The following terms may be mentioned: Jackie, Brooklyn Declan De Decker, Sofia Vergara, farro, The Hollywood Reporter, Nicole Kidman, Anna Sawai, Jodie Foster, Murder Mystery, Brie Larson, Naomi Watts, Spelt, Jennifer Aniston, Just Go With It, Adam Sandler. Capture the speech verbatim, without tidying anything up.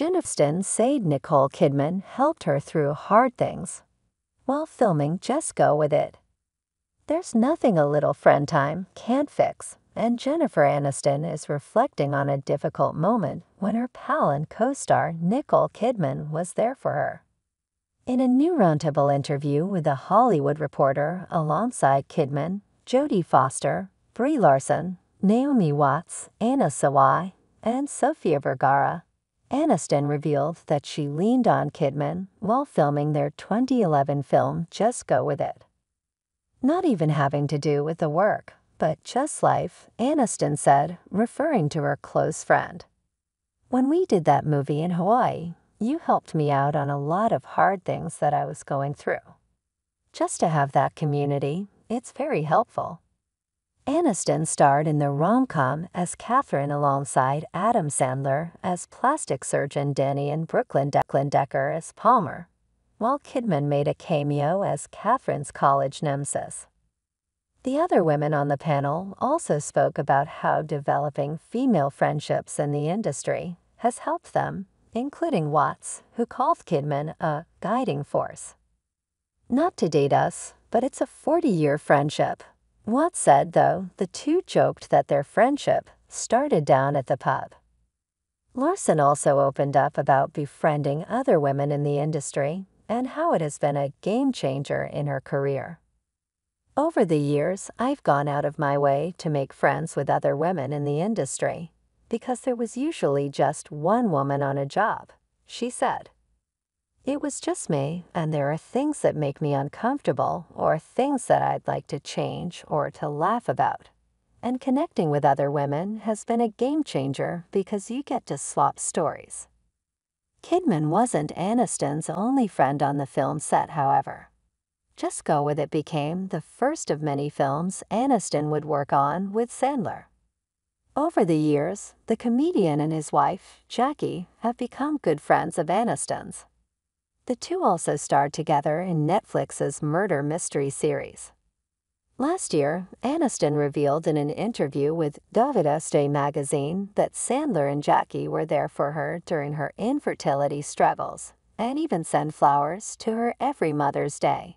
Aniston said Nicole Kidman helped her through hard things while filming Just Go With It. There's nothing a little friend time can't fix, and Jennifer Aniston is reflecting on a difficult moment when her pal and co-star Nicole Kidman was there for her. In a new roundtable interview with The Hollywood Reporter alongside Kidman, Jodie Foster, Brie Larson, Naomi Watts, Anna Sawai, and Sofia Vergara, Aniston revealed that she leaned on Kidman while filming their twenty eleven film Just Go With It. Not even having to do with the work, but just life, Aniston said, referring to her close friend. When we did that movie in Hawaii, you helped me out on a lot of hard things that I was going through. Just to have that community, it's very helpful. Aniston starred in the rom-com as Catherine alongside Adam Sandler as plastic surgeon Danny and Brooklyn Declan De Decker as Palmer, while Kidman made a cameo as Catherine's college nemesis. The other women on the panel also spoke about how developing female friendships in the industry has helped them, including Watts, who called Kidman a guiding force. Not to date us, but it's a forty-year friendship, Watts said, though the two joked that their friendship started down at the pub. Larson also opened up about befriending other women in the industry and how it has been a game-changer in her career. Over the years, I've gone out of my way to make friends with other women in the industry because there was usually just one woman on a job, she said. It was just me, and there are things that make me uncomfortable or things that I'd like to change or to laugh about. And connecting with other women has been a game-changer because you get to swap stories. Kidman wasn't Aniston's only friend on the film set, however. Just Go With It became the first of many films Aniston would work on with Sandler. Over the years, the comedian and his wife, Jackie, have become good friends of Aniston's. The two also starred together in Netflix's Murder Mystery series. Last year, Aniston revealed in an interview with David Este magazine that Sandler and Jackie were there for her during her infertility struggles and even sent flowers to her every Mother's Day.